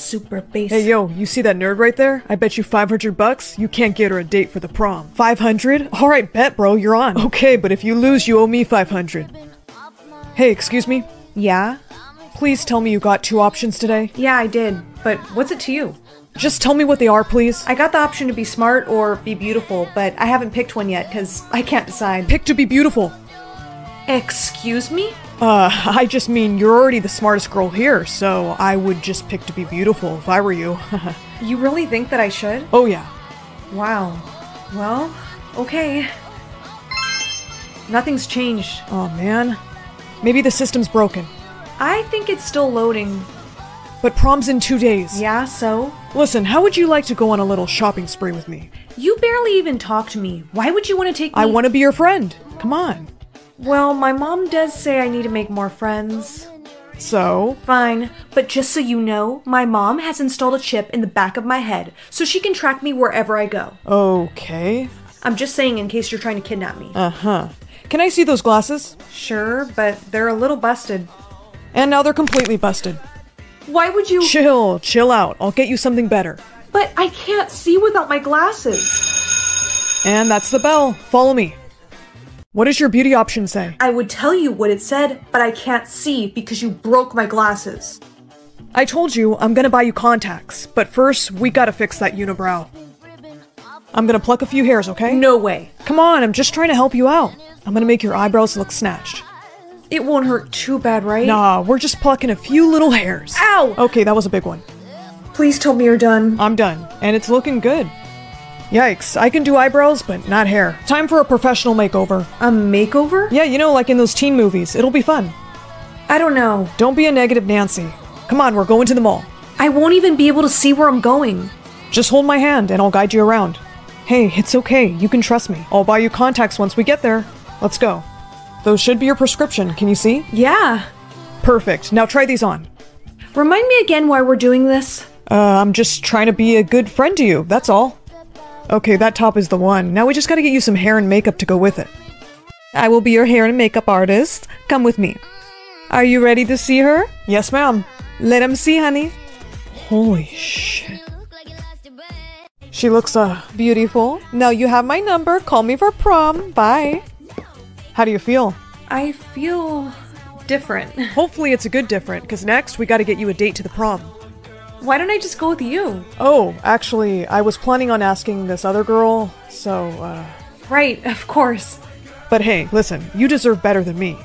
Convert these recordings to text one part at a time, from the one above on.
Super bass. Hey yo, you see that nerd right there? I bet you $500 you can't get her a date for the prom. 500? Alright, bet bro, you're on. Okay, but if you lose, you owe me 500. Hey, excuse me? Yeah? Please tell me you got two options today. Yeah, I did, but what's it to you? Just tell me what they are, please. I got the option to be smart or be beautiful, but I haven't picked one yet because I can't decide. Pick to be beautiful. Excuse me? I just mean you're already the smartest girl here, so I would just pick to be beautiful if I were you. You really think that I should? Oh yeah. Wow. Well, okay. Nothing's changed. Oh man. Maybe the system's broken. I think it's still loading. But prom's in 2 days. Yeah, so? Listen, how would you like to go on a little shopping spree with me? You barely even talk to me. Why would you want to take me? I want to be your friend. Come on. Well, my mom does say I need to make more friends. So? Fine. But just so you know, my mom has installed a chip in the back of my head so she can track me wherever I go. Okay. I'm just saying in case you're trying to kidnap me. Uh-huh. Can I see those glasses? Sure, but they're a little busted. And now they're completely busted. Why would you— Chill out. I'll get you something better. But I can't see without my glasses. And that's the bell. Follow me. What does your beauty option say? I would tell you what it said, but I can't see because you broke my glasses. I told you I'm gonna buy you contacts, but first we gotta fix that unibrow. I'm gonna pluck a few hairs, okay? No way. Come on, I'm just trying to help you out. I'm gonna make your eyebrows look snatched. It won't hurt too bad, right? Nah, we're just plucking a few little hairs. Ow! Okay, that was a big one. Please tell me you're done. I'm done, and it's looking good. Yikes, I can do eyebrows, but not hair. Time for a professional makeover. A makeover? Yeah, you know, like in those teen movies. It'll be fun. I don't know. Don't be a negative Nancy. Come on, we're going to the mall. I won't even be able to see where I'm going. Just hold my hand, and I'll guide you around. Hey, it's okay. You can trust me. I'll buy you contacts once we get there. Let's go. Those should be your prescription. Can you see? Yeah. Perfect. Now try these on. Remind me again why we're doing this. I'm just trying to be a good friend to you. That's all. Okay, that top is the one. Now we just gotta get you some hair and makeup to go with it. I will be your hair and makeup artist. Come with me. Are you ready to see her? Yes, ma'am. Let him see, honey. Holy shit. She looks, beautiful. Now you have my number. Call me for prom. Bye. How do you feel? I feel different. Hopefully it's a good different, because next we got to get you a date to the prom. Why don't I just go with you? Oh, actually, I was planning on asking this other girl, so, Right, of course. But hey, listen, you deserve better than me.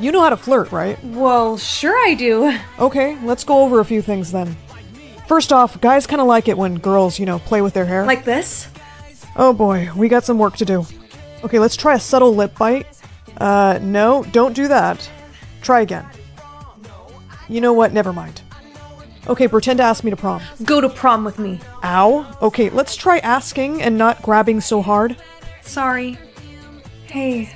You know how to flirt, right? Well, sure I do. Okay, let's go over a few things then. First off, guys kind of like it when girls, you know, play with their hair. Like this? Oh boy, we got some work to do. Okay, let's try a subtle lip bite. No, don't do that. Try again. You know what? Never mind. Okay, pretend to ask me to prom. Go to prom with me. Ow. Okay, let's try asking and not grabbing so hard. Sorry. Hey,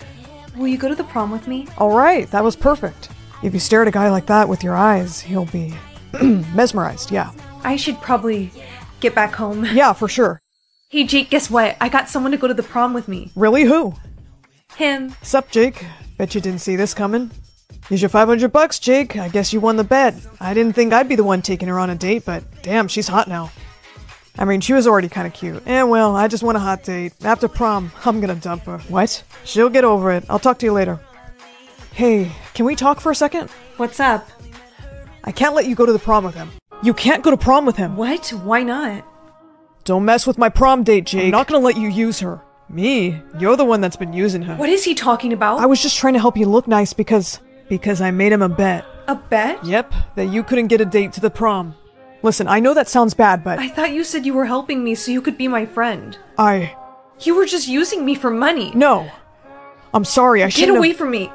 will you go to the prom with me? Alright, that was perfect. If you stare at a guy like that with your eyes, he'll be mesmerized, yeah. I should probably get back home. Yeah, for sure. Hey Jake, guess what? I got someone to go to the prom with me. Really? Who? Him. Sup, Jake. Bet you didn't see this coming. Here's your $500, Jake. I guess you won the bet. I didn't think I'd be the one taking her on a date, but damn, she's hot now. I mean, she was already kind of cute. Eh, well, I just want a hot date. After prom, I'm gonna dump her. What? She'll get over it. I'll talk to you later. Hey, can we talk for a second? What's up? I can't let you go to the prom with him. You can't go to prom with him. What? Why not? Don't mess with my prom date, Jake. I'm not gonna let you use her. Me? You're the one that's been using her. What is he talking about? I was just trying to help you look nice because I made him a bet. A bet? Yep, that you couldn't get a date to the prom. Listen, I know that sounds bad, but I thought you said you were helping me so you could be my friend. You were just using me for money. No. I'm sorry, I shouldn't have— Get away from me.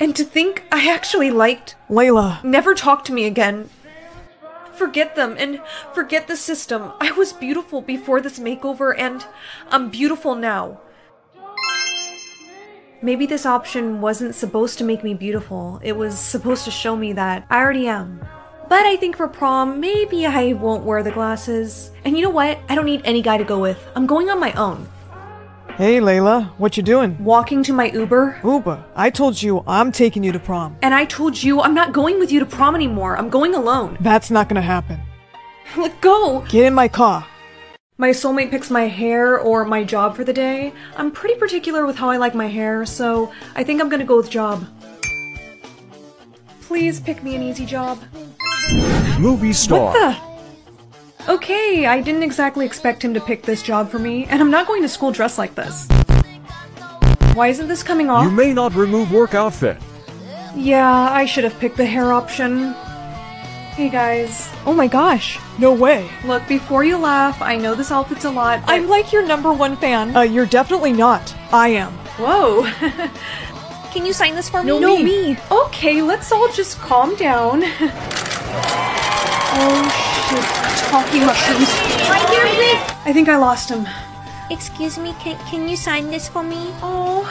And to think I actually liked— Layla. Never talk to me again. Forget them and forget the system. I was beautiful before this makeover and I'm beautiful now. Maybe this option wasn't supposed to make me beautiful. It was supposed to show me that I already am. But I think for prom, maybe I won't wear the glasses. And you know what? I don't need any guy to go with. I'm going on my own. Hey, Layla, what you doing? Walking to my Uber. Uber? I told you I'm taking you to prom. And I told you I'm not going with you to prom anymore. I'm going alone. That's not gonna happen. Let go! Get in my car. My soulmate picks my hair or my job for the day. I'm pretty particular with how I like my hair, so I think I'm gonna go with job. Please pick me an easy job. Movie star. What the? Okay, I didn't exactly expect him to pick this job for me, and I'm not going to school dressed like this. Why isn't this coming off? You may not remove work outfit. Yeah, I should have picked the hair option. Hey guys. Oh my gosh. No way. Look, before you laugh, I know this outfit's a lot, but I'm like your #1 fan. You're definitely not. I am. Whoa. Can you sign this for me? No, me. Okay, let's all just calm down. Oh, shit. Talking mushrooms. I think I lost him. Excuse me, can you sign this for me? Oh,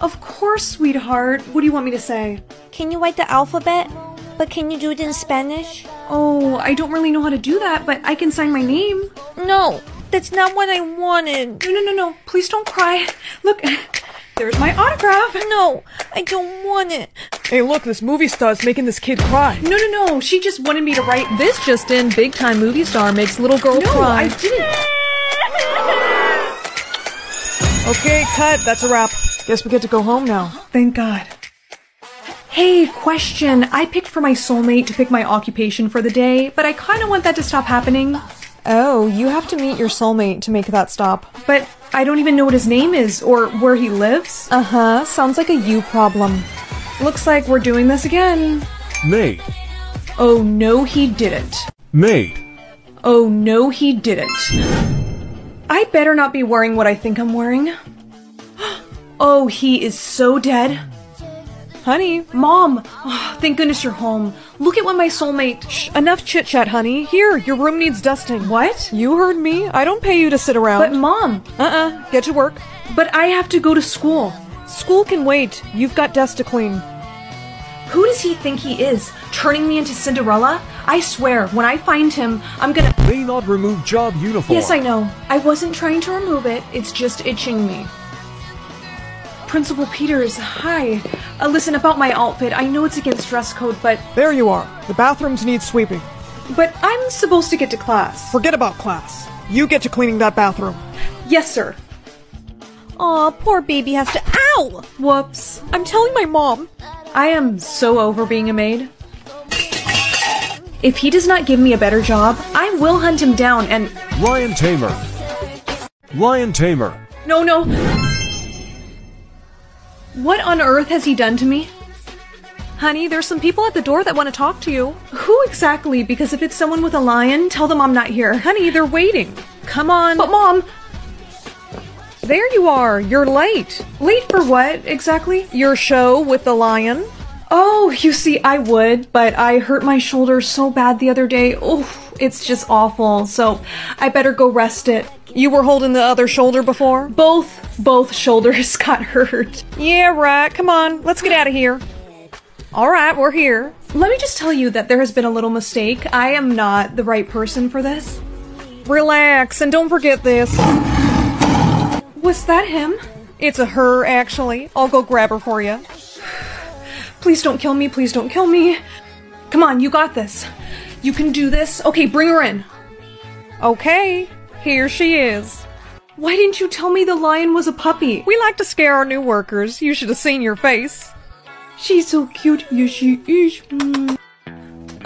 of course, sweetheart. What do you want me to say? Can you write the alphabet? But can you do it in Spanish? Oh, I don't really know how to do that, but I can sign my name. No, that's not what I wanted. No. Please don't cry. Look, there's my autograph. No, I don't want it. Hey, look, this movie star's making this kid cry. No. She just wanted me to write this just in. Big time movie star makes little girl cry. No, I didn't. Okay, cut. That's a wrap. Guess we get to go home now. Thank God. Hey, question. I picked for my soulmate to pick my occupation for the day, but I kind of want that to stop happening. Oh, you have to meet your soulmate to make that stop. But I don't even know what his name is or where he lives. Uh-huh. Sounds like a you problem. Looks like we're doing this again. Mate. Oh no, he didn't. Mate. Oh no, he didn't. I better not be wearing what I think I'm wearing. Oh, he is so dead. Honey. Mom. Oh, thank goodness you're home. Look at what my soulmate... Shh, enough chit-chat, honey. Here, your room needs dusting. What? You heard me. I don't pay you to sit around. But Mom. Get to work. But I have to go to school. School can wait. You've got dust to clean. Who does he think he is? Turning me into Cinderella? I swear, when I find him, I'm gonna... May not remove job uniform. Yes, I know. I wasn't trying to remove it. It's just itching me. Principal Peters, hi. Listen, about my outfit, I know it's against dress code, but... There you are. The bathrooms need sweeping. But I'm supposed to get to class. Forget about class. You get to cleaning that bathroom. Yes, sir. Aw, poor baby has to... Ow! Whoops. I'm telling my mom. I am so over being a maid. If he does not give me a better job, I will hunt him down and... Ryan Tamer. No. What on earth has he done to me? Honey, there's some people at the door that want to talk to you. Who exactly? Because if it's someone with a lion, tell them I'm not here. Honey, they're waiting. Come on. But Mom... There you are! You're late! Late for what, exactly? Your show with the lion? Oh, you see, I would, but I hurt my shoulder so bad the other day. Oh, it's just awful, so I better go rest it. You were holding the other shoulder before? Both shoulders got hurt. Yeah, right. Come on, let's get out of here. All right, we're here. Let me just tell you that there has been a little mistake. I am not the right person for this. Relax, and don't forget this. Was that him? It's a her, actually. I'll go grab her for you. Please don't kill me. Come on, you got this. You can do this. Okay, bring her in. Okay, here she is. Why didn't you tell me the lion was a puppy? We like to scare our new workers. You should have seen your face. She's so cute. Yes, she is.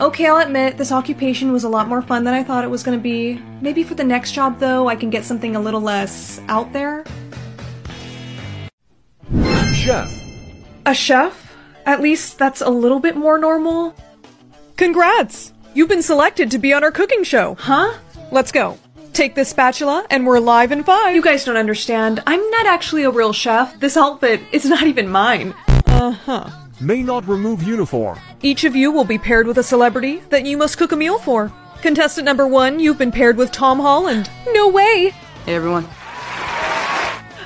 Okay, I'll admit, this occupation was a lot more fun than I thought it was gonna be. Maybe for the next job, though, I can get something a little less out there. Chef. A chef? At least that's a little bit more normal. Congrats! You've been selected to be on our cooking show. Huh? Let's go. Take this spatula, and we're live in 5. You guys don't understand. I'm not actually a real chef. This outfit is not even mine. Uh-huh. May not remove uniform. Each of you will be paired with a celebrity that you must cook a meal for. Contestant #1, you've been paired with Tom Holland. No way! Hey, everyone.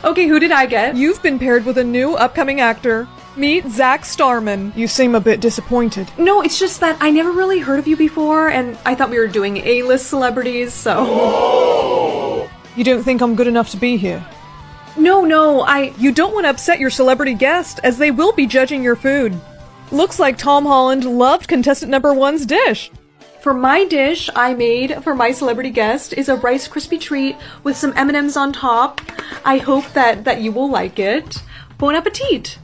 Okay, who did I get? You've been paired with a new upcoming actor. Meet Zach Starman. You seem a bit disappointed. No, it's just that I never really heard of you before, and I thought we were doing A-list celebrities, so... Oh. You don't think I'm good enough to be here? No, you don't want to upset your celebrity guest, as they will be judging your food. Looks like Tom Holland loved contestant number one's dish. For my dish I made for my celebrity guest is a Rice Krispie treat with some M&Ms on top. I hope that you will like it. Bon appetit!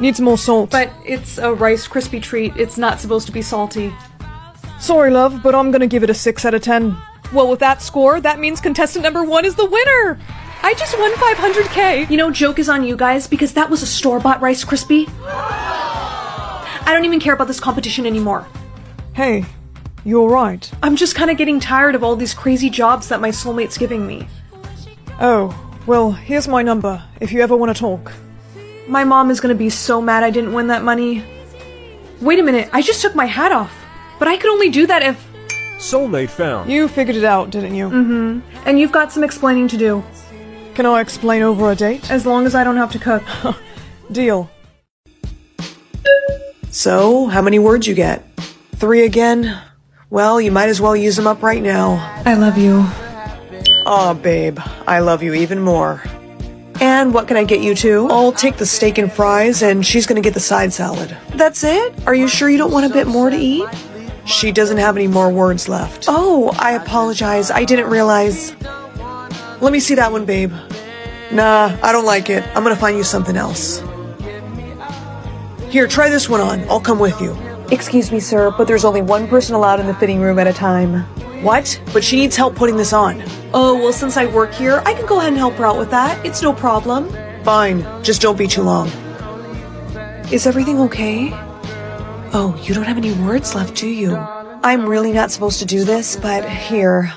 Needs more salt. But it's a Rice Krispie treat. It's not supposed to be salty. Sorry, love, but I'm gonna give it a 6 out of 10. Well, with that score, that means contestant number one is the winner! I just won 500K! You know, joke is on you guys, because that was a store-bought Rice Krispie. I don't even care about this competition anymore. Hey, you alright? I'm just kinda getting tired of all these crazy jobs that my soulmate's giving me. Oh, well, here's my number, if you ever want to talk. My mom is gonna be so mad I didn't win that money. Wait a minute, I just took my hat off. But I could only do that if... Soulmate found. You figured it out, didn't you? Mm-hmm. And you've got some explaining to do. Can I explain over a date? As long as I don't have to cook. Deal. So, how many words you get? 3 again? Well, you might as well use them up right now. I love you. Aw, babe. I love you even more. And what can I get you to? I'll take the steak and fries, and she's gonna get the side salad. That's it? Are you sure you don't want a bit more to eat? She doesn't have any more words left. Oh, I apologize. I didn't realize... Let me see that one, babe. Nah, I don't like it. I'm gonna find you something else. Here, try this one on. I'll come with you. Excuse me, sir, but there's only one person allowed in the fitting room at a time. What? But she needs help putting this on. Oh, well, since I work here, I can go ahead and help her out with that. It's no problem. Fine. Just don't be too long. Is everything okay? Oh, you don't have any words left, do you? I'm really not supposed to do this, but here...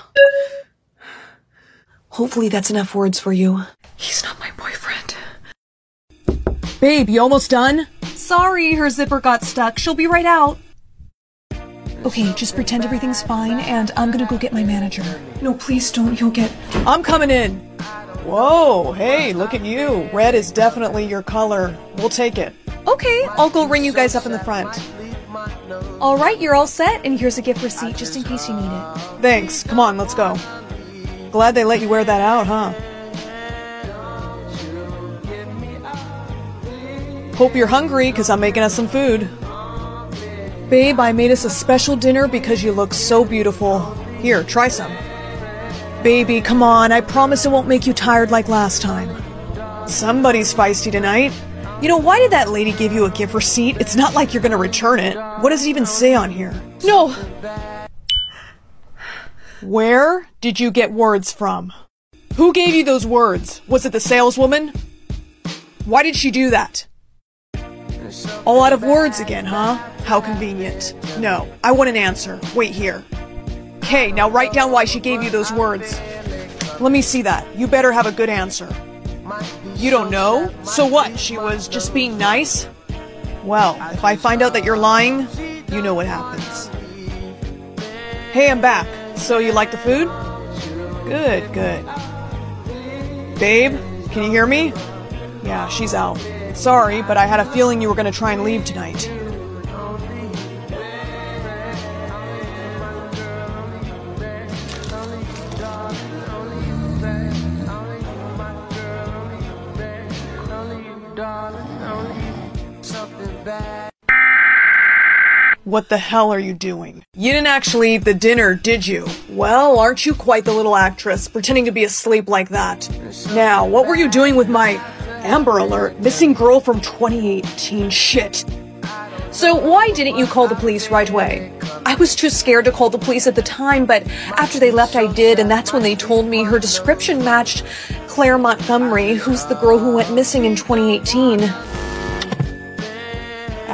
Hopefully that's enough words for you. He's not my boyfriend. Babe, you almost done? Sorry, her zipper got stuck. She'll be right out. Okay, just pretend everything's fine, and I'm gonna go get my manager. No, please don't. He'll get... I'm coming in. Whoa, hey, look at you. Red is definitely your color. We'll take it. Okay, I'll go ring you guys up in the front. Alright, you're all set, and here's a gift receipt just in case you need it. Thanks. Come on, let's go. Glad they let you wear that out, huh? Hope you're hungry, because I'm making us some food. Babe, I made us a special dinner because you look so beautiful. Here, try some. Baby, come on, I promise it won't make you tired like last time. Somebody's feisty tonight. You know, why did that lady give you a gift receipt? It's not like you're gonna return it. What does it even say on here? No! Where did you get words from? Who gave you those words? Was it the saleswoman? Why did she do that? A lot of words again, huh? How convenient. No, I want an answer. Wait here. Okay, now write down why she gave you those words. Let me see that. You better have a good answer. You don't know? So what? She was just being nice? Well, if I find out that you're lying, you know what happens. Hey, I'm back. So you like the food? Good, good. Babe, can you hear me? Yeah, she's out. Sorry, but I had a feeling you were gonna try and leave tonight. What the hell are you doing? You didn't actually eat the dinner, did you? Well, aren't you quite the little actress, pretending to be asleep like that? Now, what were you doing with my Amber Alert, missing girl from 2018 shit? So why didn't you call the police right away? I was too scared to call the police at the time, but after they left I did, and that's when they told me her description matched Claire Montgomery, who's the girl who went missing in 2018.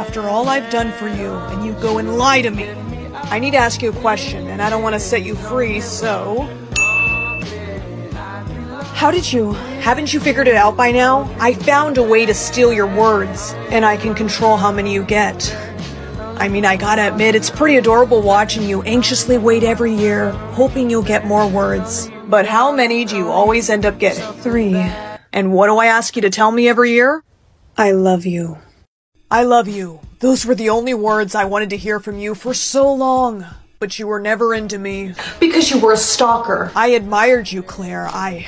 After all I've done for you, and you go and lie to me. I need to ask you a question, and I don't want to set you free, so... How did you? Haven't you figured it out by now? I found a way to steal your words, and I can control how many you get. I mean, I gotta admit, it's pretty adorable watching you anxiously wait every year, hoping you'll get more words. But how many do you always end up getting? 3. And what do I ask you to tell me every year? I love you. I love you. Those were the only words I wanted to hear from you for so long. but you were never into me. Because you were a stalker. I admired you, Claire. I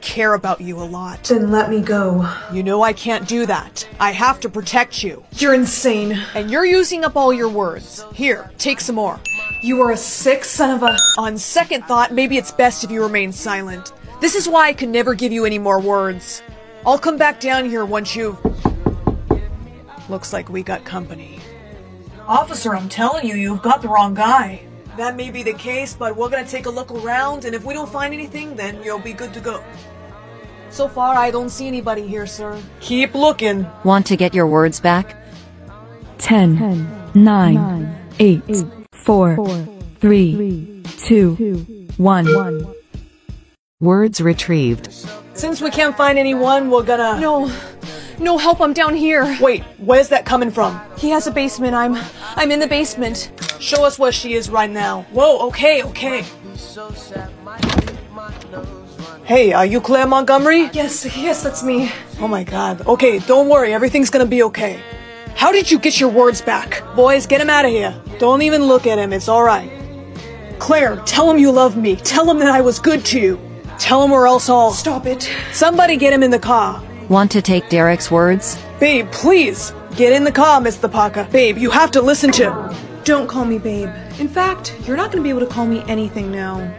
care about you a lot. Then let me go. You know I can't do that. I have to protect you. You're insane. And you're using up all your words. Here, take some more. You are a sick son of a... On second thought, maybe it's best if you remain silent. This is why I can never give you any more words. I'll come back down here once you... Looks like we got company. Officer, I'm telling you, you've got the wrong guy. That may be the case, but we're gonna take a look around, and if we don't find anything, then you'll be good to go. So far, I don't see anybody here, sir. Keep looking. Want to get your words back? 10, 9, 8, 4, 3, 2, 1. Words retrieved. Since we can't find anyone, we're gonna... No help, I'm down here. Wait, where's that coming from? He has a basement, I'm in the basement. Show us where she is right now. Whoa, okay. Hey, are you Claire Montgomery? Yes, that's me. Oh my god. Okay, don't worry, everything's gonna be okay. How did you get your words back? Boys, get him out of here. Don't even look at him, it's alright. Claire, tell him you love me. Tell him that I was good to you. Tell him or else I'll... Stop it. Somebody get him in the car. Want to take Derek's words? Babe, please! Get in the car, Miss the Parker. Babe, you have to listen to... Don't call me babe. In fact, you're not gonna be able to call me anything now.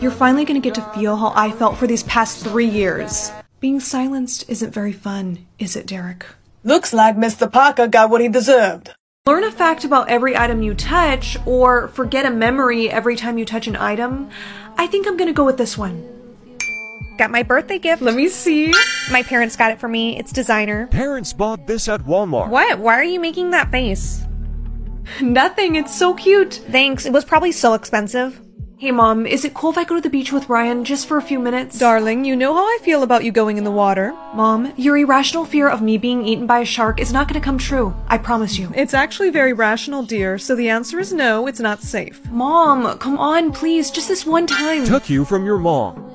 You're finally gonna get to feel how I felt for these past 3 years. Being silenced isn't very fun, is it, Derek? Looks like Mr. Parker got what he deserved. Learn a fact about every item you touch, or forget a memory every time you touch an item. I think I'm gonna go with this one. Got my birthday gift. Let me see. My parents got it for me. It's designer. Parents bought this at Walmart. What? Why are you making that face? Nothing. It's so cute. Thanks. It was probably so expensive. Hey, Mom, is it cool if I go to the beach with Ryan just for a few minutes? Darling, you know how I feel about you going in the water. Mom, your irrational fear of me being eaten by a shark is not going to come true. I promise you. It's actually very rational, dear, so the answer is no, it's not safe. Mom, come on, please, just this one time. Took you from your mom.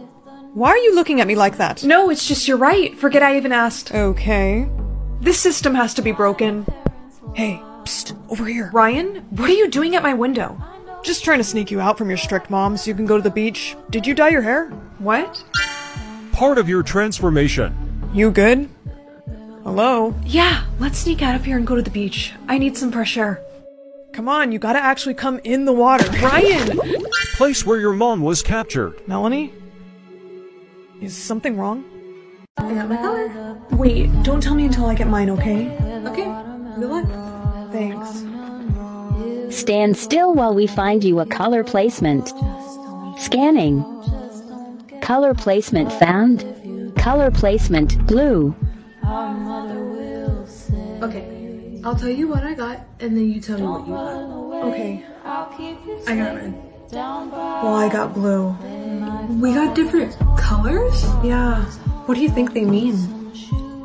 Why are you looking at me like that? No, it's just you're right. Forget I even asked. Okay. This system has to be broken. Hey, psst, over here. Ryan, what are you doing at my window? Just trying to sneak you out from your strict mom so you can go to the beach. Did you dye your hair? What? Part of your transformation. You good? Hello? Yeah, let's sneak out of here and go to the beach. I need some fresh air. Come on, you gotta actually come in the water. Ryan! Place where your mom was captured. Melanie? Is something wrong? I got my color. Wait, don't tell me until I get mine, okay? Okay. Good luck. Thanks. Stand still while we find you a color placement. Scanning. Color placement found. Color placement blue. Okay. I'll tell you what I got, and then you tell me what you got. Okay. I got mine. Well, I got blue. We got different colors? Yeah. What do you think they mean?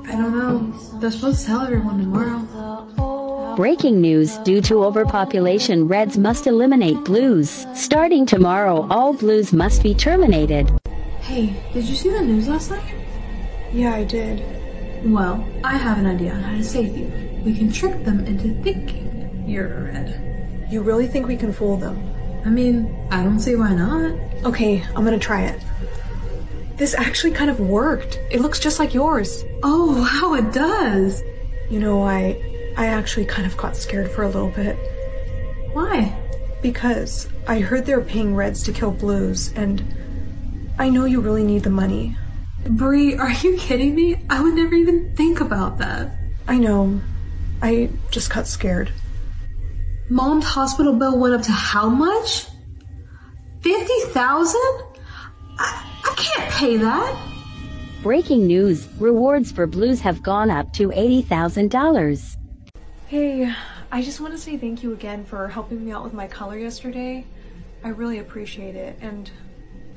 I don't know. They're supposed to tell everyone tomorrow. Breaking news. Due to overpopulation, reds must eliminate blues. Starting tomorrow, all blues must be terminated. Hey, did you see the news last night? Yeah, I did. Well, I have an idea on how to save you. We can trick them into thinking you're a red. You really think we can fool them? I mean, I don't see why not. Okay, I'm gonna try it. This actually kind of worked. It looks just like yours. Oh, wow, it does. You know, I actually kind of got scared for a little bit. Why? Because I heard they were paying reds to kill blues, and I know you really need the money. Bree, are you kidding me? I would never even think about that. I know. I just got scared. Mom's hospital bill went up to how much? 50,000? I can't pay that. Breaking news, rewards for blues have gone up to $80,000. Hey, I just want to say thank you again for helping me out with my color yesterday. I really appreciate it, and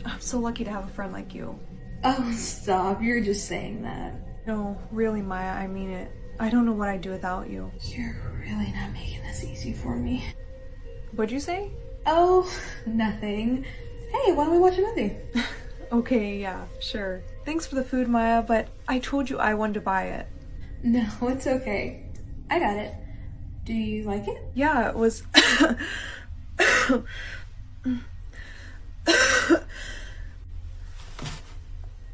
I'm so lucky to have a friend like you. Oh, stop. You're just saying that. No, really, Maya, I mean it. I don't know what I'd do without you. You're really not making this easy for me. What'd you say? Oh, nothing. Hey, why don't we watch a movie? Okay, yeah, sure. Thanks for the food, Maya, but I told you I wanted to buy it. No, it's okay. I got it. Do you like it? Yeah, it was...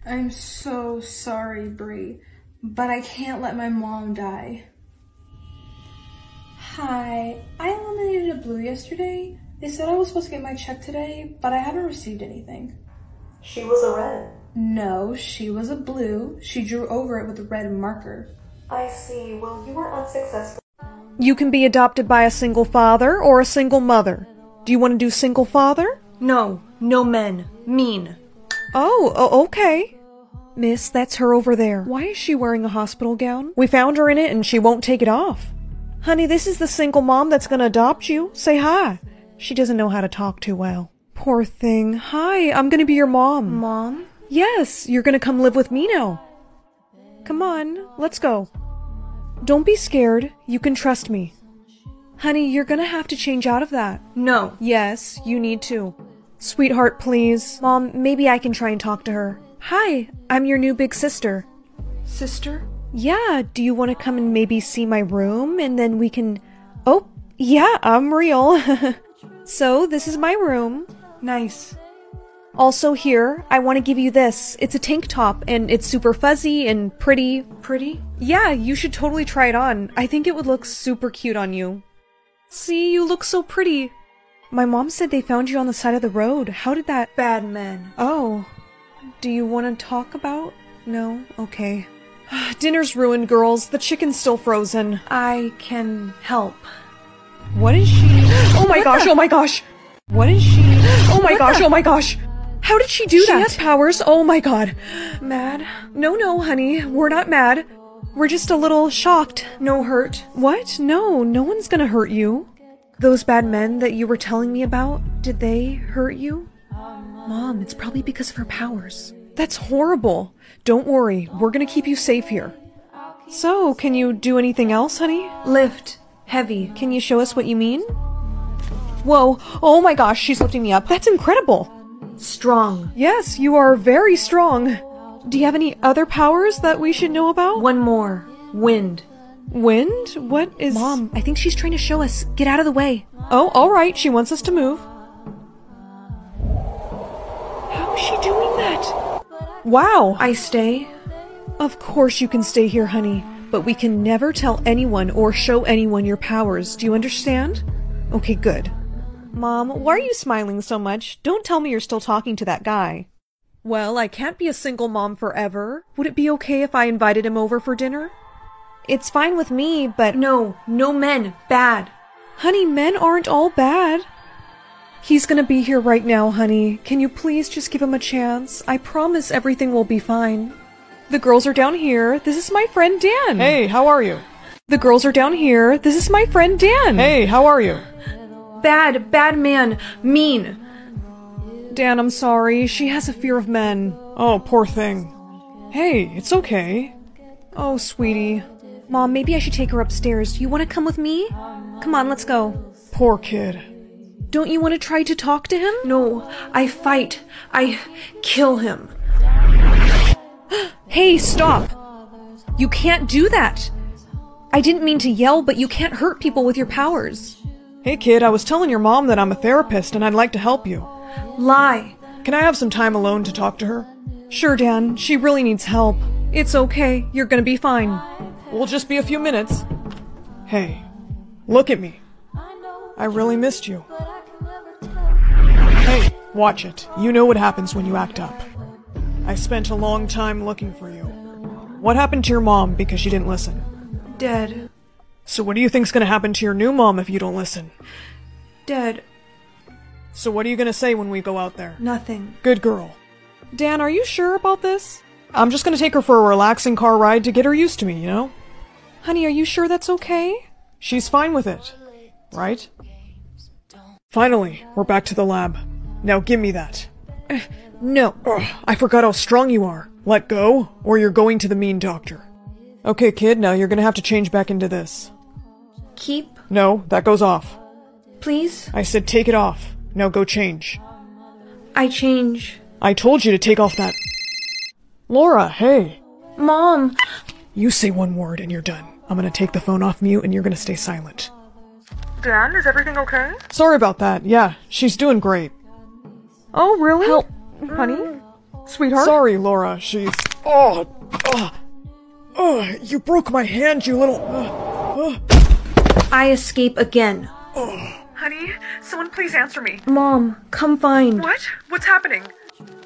I'm so sorry, Bree, but I can't let my mom die. Hi, I eliminated a blue yesterday. They said I was supposed to get my check today, but I haven't received anything. She was a red. No, she was a blue. She drew over it with a red marker. I see. Well, you were unsuccessful. You can be adopted by a single father or a single mother. Do you want to do single father? No. No men. Mean. Oh, okay. Miss, that's her over there. Why is she wearing a hospital gown? We found her in it and she won't take it off. Honey, this is the single mom that's gonna adopt you. Say hi. She doesn't know how to talk too well. Poor thing. Hi, I'm gonna be your mom. Mom? Yes, you're gonna come live with me now. Come on, let's go. Don't be scared. You can trust me. Honey, you're gonna have to change out of that. No. Yes, you need to. Sweetheart, please. Mom, maybe I can try and talk to her. Hi, I'm your new big sister. Sister? Yeah, do you want to come and maybe see my room and then we can... Oh, yeah, I'm real. So, this is my room. Nice. Also here, I want to give you this. It's a tank top and it's super fuzzy and pretty. Pretty? Yeah, you should totally try it on. I think it would look super cute on you. See, you look so pretty. My mom said they found you on the side of the road. How did that... Bad men. Oh. Do you want to talk about... No? Okay. Dinner's ruined, girls. The chicken's still frozen. I can help. What is she... Oh my gosh, oh my gosh! What is she... Oh my gosh, oh my gosh! How did she do that? She has powers, oh my god. Mad? No, honey. We're not mad. We're just a little shocked. No hurt. What? No one's gonna hurt you. Those bad men that you were telling me about, did they hurt you? Mom, it's probably because of her powers. That's horrible. Don't worry, we're gonna keep you safe here. So, can you do anything else, honey? Lift. Heavy. Can you show us what you mean? Whoa, oh my gosh, she's lifting me up. That's incredible. Strong. Yes, you are very strong. Do you have any other powers that we should know about? One more. Wind. Wind? What is... Mom, I think she's trying to show us. Get out of the way. Oh, alright. She wants us to move. How is she doing that? Wow. I stay? Of course you can stay here, honey. But we can never tell anyone or show anyone your powers. Do you understand? Okay, good. Mom, why are you smiling so much? Don't tell me you're still talking to that guy. Well, I can't be a single mom forever. Would it be okay if I invited him over for dinner? It's fine with me, but... No men. Bad. Honey, men aren't all bad. He's gonna be here right now, honey. Can you please just give him a chance? I promise everything will be fine. The girls are down here. This is my friend Dan. Hey, how are you? The girls are down here. This is my friend Dan. Hey, how are you? Bad man. Mean. Dan, I'm sorry. She has a fear of men. Oh, poor thing. Hey, it's okay. Oh, sweetie. Mom, maybe I should take her upstairs. You want to come with me? Come on, let's go. Poor kid. Don't you want to try to talk to him? No, I fight. I kill him. Hey, stop! You can't do that! I didn't mean to yell, but you can't hurt people with your powers. Hey, kid, I was telling your mom that I'm a therapist and I'd like to help you. Lie. Can I have some time alone to talk to her? Sure, Dan. She really needs help. It's okay. You're gonna be fine. We'll just be a few minutes. Hey, look at me. I really missed you. Hey, watch it. You know what happens when you act up. I spent a long time looking for you. What happened to your mom because she didn't listen? Dead. So what do you think's gonna happen to your new mom if you don't listen? Dead. So what are you gonna say when we go out there? Nothing. Good girl. Dan, are you sure about this? I'm just gonna take her for a relaxing car ride to get her used to me, you know? Honey, are you sure that's okay? She's fine with it, right? Finally, we're back to the lab. Now give me that. No. Ugh, I forgot how strong you are. Let go, or you're going to the mean doctor. Okay, kid, now you're gonna have to change back into this. Keep? No, that goes off. Please? I said take it off. Now go change. I change. I told you to take off that... Laura, hey. Mom. You say one word and you're done. I'm gonna take the phone off mute and you're gonna stay silent. Dan, is everything okay? Sorry about that. Yeah, she's doing great. Oh, really? Help. Honey? Sweetheart? Sorry, Laura. She's... Oh! You broke my hand, you little... I escape again. Honey, someone please answer me. Mom, come find... What? What's happening?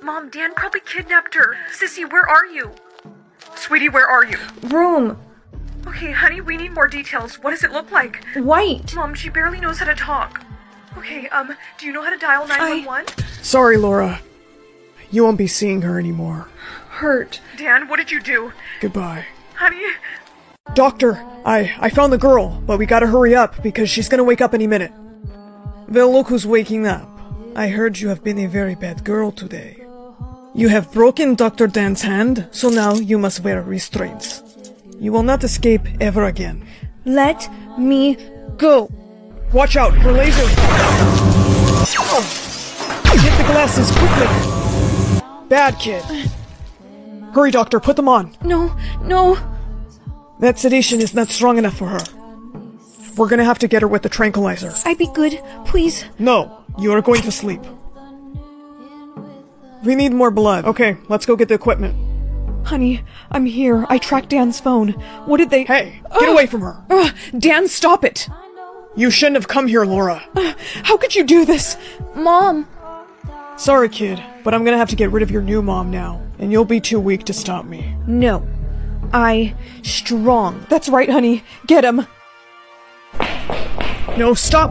Mom, Dan probably kidnapped her. Sissy, where are you? Sweetie, where are you? Room. Okay, honey, we need more details. What does it look like? White. Mom, she barely knows how to talk. Okay, do you know how to dial 911? Sorry, Laura. You won't be seeing her anymore. Hurt. Dan, what did you do? Goodbye. Honey. Doctor, I found the girl, but we gotta hurry up because she's gonna wake up any minute. Well, look who's waking up. I heard you have been a very bad girl today. You have broken Dr. Dan's hand, so now you must wear restraints. You will not escape ever again. Let me go. Watch out, her laser. Get the glasses quickly. Bad kid. Hurry, doctor, put them on. No, no. That sedation is not strong enough for her. We're gonna have to get her with the tranquilizer. I'd be good, please. No, you are going to sleep. We need more blood. Okay, let's go get the equipment. Honey, I'm here. I tracked Dan's phone. What did they- Hey, get away from her. Dan, stop it. You shouldn't have come here, Laura. How could you do this? Mom. Sorry, kid, but I'm gonna have to get rid of your new mom now, and you'll be too weak to stop me. No. I strong. That's right, honey. Get him. No, stop.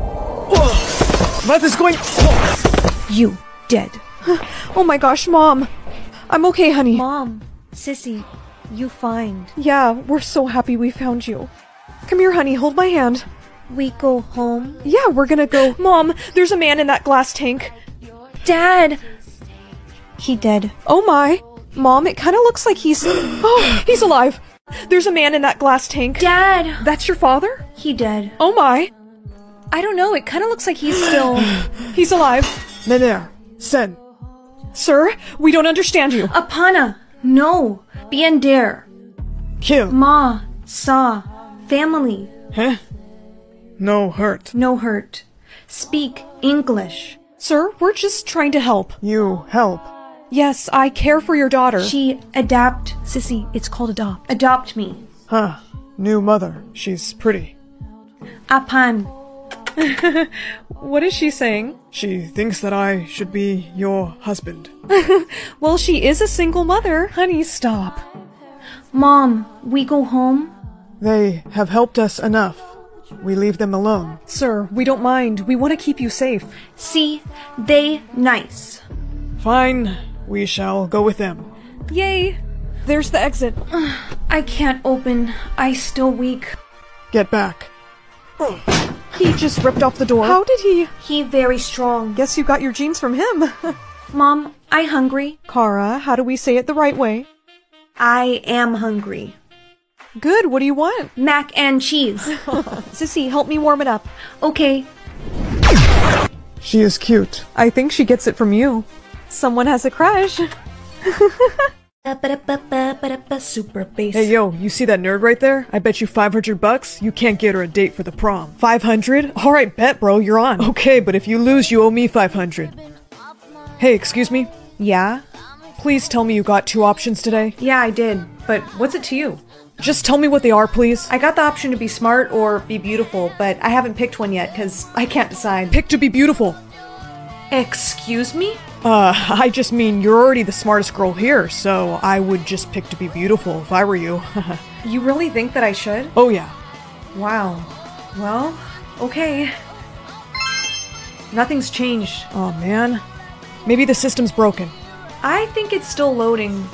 What is going- You dead. Oh my gosh, Mom. I'm okay, honey. Mom, Sissy, you find. Yeah, we're so happy we found you. Come here, honey. Hold my hand. We go home? Yeah, we're gonna go- Mom, there's a man in that glass tank. Dad! He dead. Oh my. Mom, it kinda looks like he's- Oh, he's alive. There's a man in that glass tank. Dad! That's your father? He dead. Oh my. I don't know, it kinda looks like he's still- He's alive. Nener, sen. Sir, we don't understand you. Apana, no. Bien der. Kill. Ma, sa, family. Huh? No hurt. No hurt. Speak English. Sir, we're just trying to help. You help. Yes, I care for your daughter. She adapt. Sissy, it's called adopt. Adopt me. Huh. New mother. She's pretty. Apan. What is she saying? She thinks that I should be your husband. Well, she is a single mother. Honey, stop. Mom, we go home? They have helped us enough. We leave them alone. Sir, we don't mind. We want to keep you safe. See, they nice. Fine. We shall go with them. Yay. There's the exit. I can't open. I still weak. Get back. He just ripped off the door. How did he? He very strong. Guess you got your genes from him. Mom, I hungry. Kara, how do we say it the right way? I am hungry. Good, what do you want? Mac and cheese. Sissy, help me warm it up. Okay. She is cute. I think she gets it from you. Someone has a crush. Super bass. Hey yo, you see that nerd right there? I bet you $500 you can't get her a date for the prom. 500? Alright, bet bro, you're on. Okay, but if you lose, you owe me 500. Hey, excuse me? Yeah? Please tell me you got two options today. Yeah, I did. But what's it to you? Just tell me what they are, please. I got the option to be smart or be beautiful, but I haven't picked one yet because I can't decide. Pick to be beautiful. Excuse me? I just mean you're already the smartest girl here, so I would just pick to be beautiful if I were you. You really think that I should? Oh, yeah. Wow. Well, okay. Nothing's changed. Oh, man. Maybe the system's broken. I think it's still loading.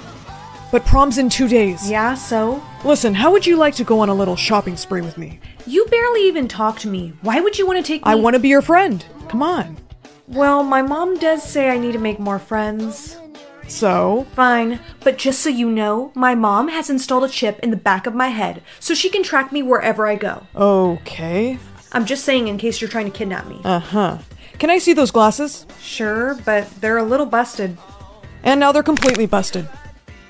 But prom's in 2 days. Yeah, so? Listen, how would you like to go on a little shopping spree with me? You barely even talk to me. Why would you want to take me? I want to be your friend. Come on. Well, my mom does say I need to make more friends. So? Fine. But just so you know, my mom has installed a chip in the back of my head so she can track me wherever I go. Okay. I'm just saying in case you're trying to kidnap me. Uh-huh. Can I see those glasses? Sure, but they're a little busted. And now they're completely busted.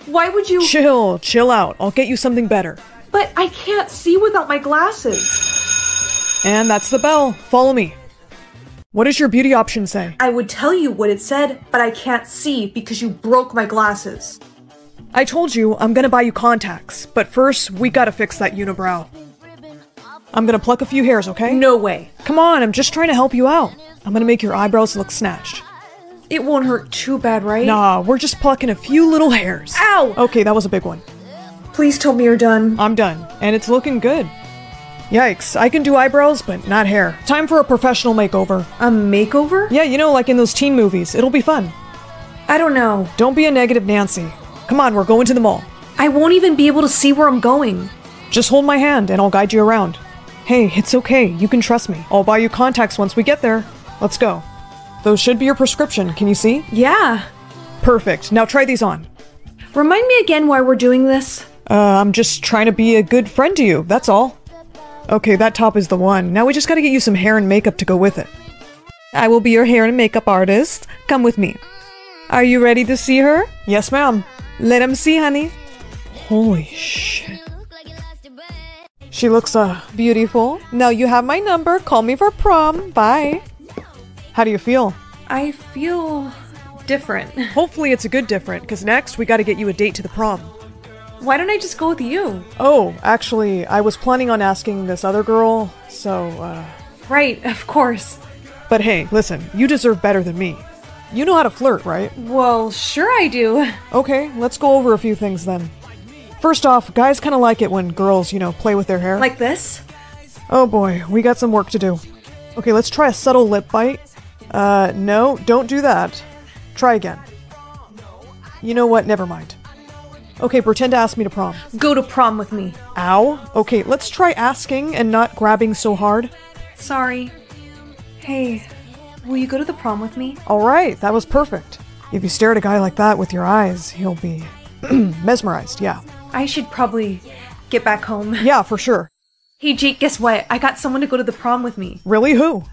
Why would you- Chill out. I'll get you something better. But I can't see without my glasses. And that's the bell. Follow me. What does your beauty option say? I would tell you what it said, but I can't see because you broke my glasses. I told you I'm gonna buy you contacts, but first we gotta fix that unibrow. I'm gonna pluck a few hairs, okay? No way. Come on, I'm just trying to help you out. I'm gonna make your eyebrows look snatched. It won't hurt too bad, right? Nah, we're just plucking a few little hairs. Ow! Okay, that was a big one. Please tell me you're done. I'm done, and it's looking good. Yikes, I can do eyebrows, but not hair. Time for a professional makeover. A makeover? Yeah, you know, like in those teen movies. It'll be fun. I don't know. Don't be a negative Nancy. Come on, we're going to the mall. I won't even be able to see where I'm going. Just hold my hand and I'll guide you around. Hey, it's okay. You can trust me. I'll buy you contacts once we get there. Let's go. Those should be your prescription. Can you see? Yeah. Perfect. Now try these on. Remind me again why we're doing this. I'm just trying to be a good friend to you. That's all. Okay, that top is the one. Now we just gotta get you some hair and makeup to go with it. I will be your hair and makeup artist. Come with me. Are you ready to see her? Yes, ma'am. Let him see, honey. Holy shit. She looks, beautiful. Now you have my number. Call me for prom. Bye. How do you feel? I feel different. Hopefully it's a good different, because next we gotta get you a date to the prom. Why don't I just go with you? Oh, actually, I was planning on asking this other girl, so, Right, of course. But hey, listen, you deserve better than me. You know how to flirt, right? Well, sure I do. Okay, let's go over a few things then. First off, guys kind of like it when girls, you know, play with their hair. Like this? Oh boy, we got some work to do. Okay, let's try a subtle lip bite. No, don't do that. Try again. You know what? Never mind. Okay, pretend to ask me to prom. Go to prom with me. Ow. Okay, let's try asking and not grabbing so hard. Sorry. Hey, will you go to the prom with me? All right, that was perfect. If you stare at a guy like that with your eyes, he'll be mesmerized, yeah. I should probably get back home. Yeah, for sure. Hey, Jake, guess what? I got someone to go to the prom with me. Really? Who?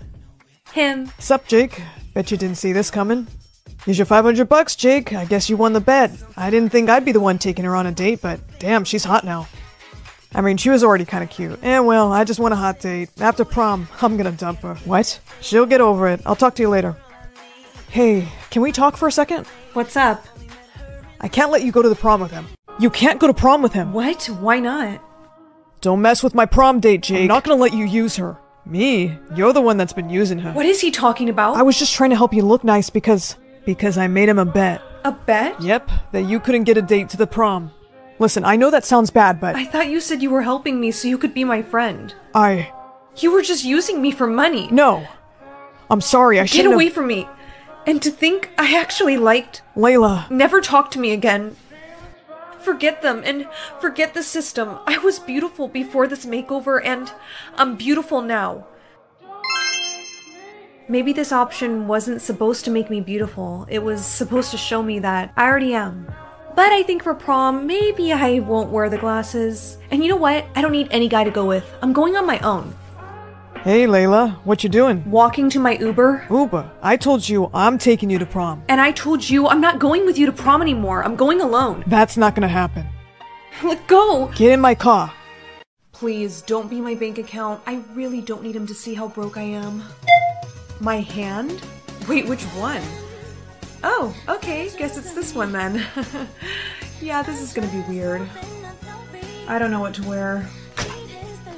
Him. Sup, Jake? Bet you didn't see this coming. Here's your $500, Jake. I guess you won the bet. I didn't think I'd be the one taking her on a date, but damn, she's hot now. I mean, she was already kind of cute. And well, I just want a hot date. After prom, I'm gonna dump her. What? She'll get over it. I'll talk to you later. Hey, can we talk for a second? What's up? I can't let you go to the prom with him. You can't go to prom with him. What? Why not? Don't mess with my prom date, Jake. I'm not gonna let you use her. Me? You're the one that's been using her. What is he talking about? I was just trying to help you look nice because I made him a bet. A bet? Yep, that you couldn't get a date to the prom. Listen, I know that sounds bad, but... I thought you said you were helping me so you could be my friend. You were just using me for money. No. I'm sorry, I shouldn't have... Get away from me. And to think I actually liked... Layla. Never talk to me again. Forget them and forget the system. I was beautiful before this makeover and I'm beautiful now. Maybe this option wasn't supposed to make me beautiful. It was supposed to show me that I already am. But I think for prom, maybe I won't wear the glasses. And you know what? I don't need any guy to go with. I'm going on my own. Hey, Layla. What you doing? Walking to my Uber. Uber? I told you I'm taking you to prom. And I told you I'm not going with you to prom anymore. I'm going alone. That's not gonna happen. Let go! Get in my car. Please, don't be my bank account. I really don't need him to see how broke I am. My hand? Wait, which one? Oh, okay, guess it's this one then. Yeah, this is gonna be weird. I don't know what to wear.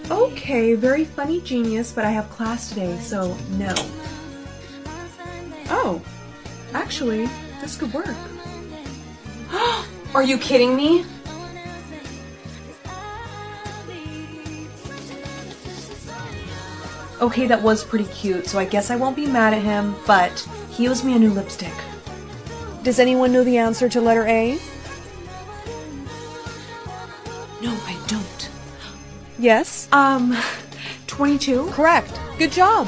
Okay, very funny genius, but I have class today, so no. Oh, actually, this could work. Are you kidding me? Okay, that was pretty cute, so I guess I won't be mad at him, but he owes me a new lipstick. Does anyone know the answer to letter A? No, I don't. Yes? 22? Correct. Good job.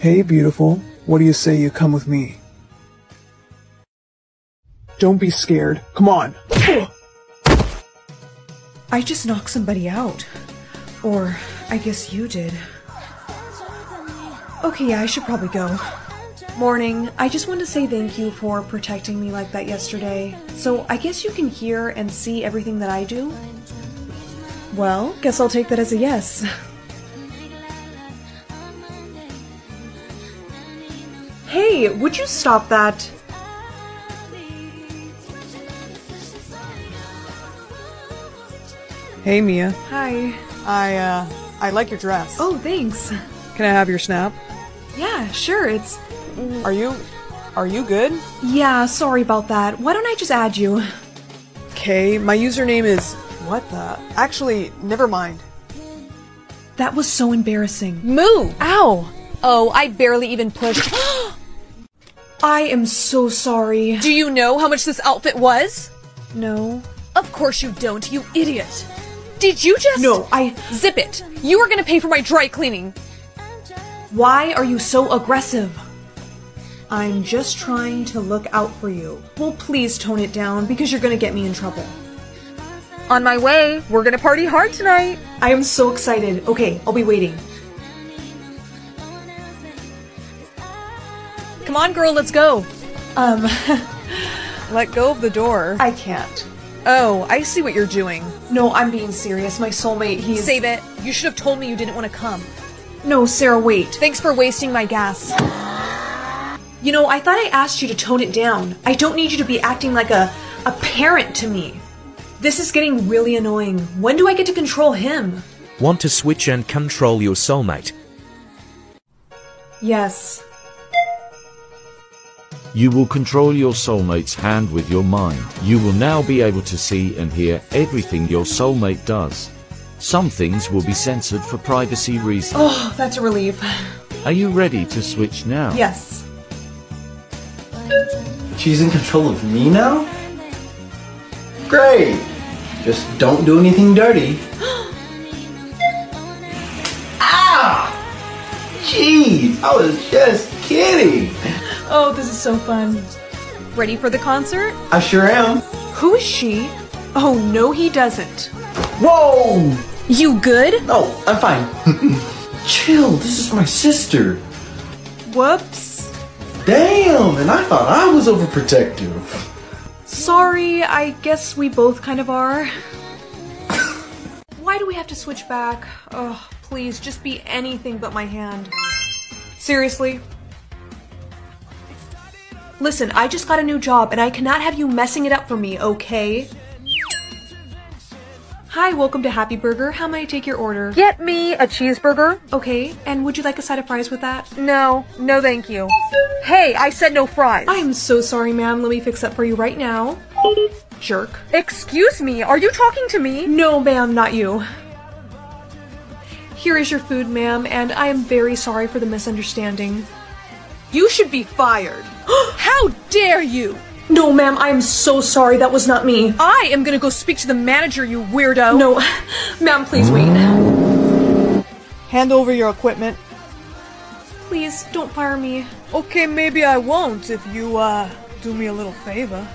Hey, beautiful. What do you say you come with me? Don't be scared. Come on. I just knocked somebody out. Or, I guess you did. Okay, yeah, I should probably go. Morning. I just wanted to say thank you for protecting me like that yesterday. So, I guess you can hear and see everything that I do? Well, guess I'll take that as a yes. Hey, would you stop that? Hey, Mia. Hi. I like your dress. Oh, thanks. Can I have your snap? Yeah, sure, it's... Are you good? Yeah, sorry about that. Why don't I just add you? Okay, my username is... What the... Actually, never mind. That was so embarrassing. Moo! Ow! Oh, I barely even pushed... I am so sorry. Do you know how much this outfit was? No. Of course you don't, you idiot. Did you just... No, I... Zip it. You are gonna pay for my dry cleaning. Why are you so aggressive? I'm just trying to look out for you. Well, please tone it down because you're gonna get me in trouble. On my way. We're gonna party hard tonight. I am so excited. Okay, I'll be waiting. Come on, girl, let's go. Let go of the door. I can't. Oh, I see what you're doing. No, I'm being serious. My soulmate, he's... Save it. You should have told me you didn't want to come. No, Sarah, wait. Thanks for wasting my gas. You know, I thought I asked you to tone it down. I don't need you to be acting like a parent to me. This is getting really annoying. When do I get to control him? Want to switch and control your soulmate? Yes. You will control your soulmate's hand with your mind. You will now be able to see and hear everything your soulmate does. Some things will be censored for privacy reasons. Oh, that's a relief. Are you ready to switch now? Yes. She's in control of me now? Great! Just don't do anything dirty. Ah! Jeez, I was just kidding! Oh, this is so fun. Ready for the concert? I sure am. Who is she? Oh, no he doesn't. Whoa! You good? Oh, I'm fine. Chill, this is my sister. Whoops. Damn, and I thought I was overprotective. Sorry, I guess we both kind of are. Why do we have to switch back? Oh, please, just be anything but my hand. Seriously? Listen, I just got a new job, and I cannot have you messing it up for me, okay? Hi, welcome to Happy Burger. How may I take your order? Get me a cheeseburger. Okay, and would you like a side of fries with that? No thank you. Hey, I said no fries. I am so sorry, ma'am. Let me fix that for you right now. Jerk. Excuse me, are you talking to me? No, ma'am, not you. Here is your food, ma'am, and I am very sorry for the misunderstanding. You should be fired. How dare you! No, ma'am, I am so sorry. That was not me. I am gonna go speak to the manager, you weirdo. No, ma'am, please wait. Hand over your equipment. Please, don't fire me. Okay, maybe I won't if you, do me a little favor.